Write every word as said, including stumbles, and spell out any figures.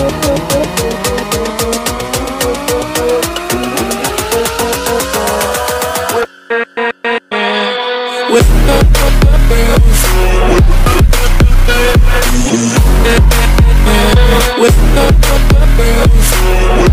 With the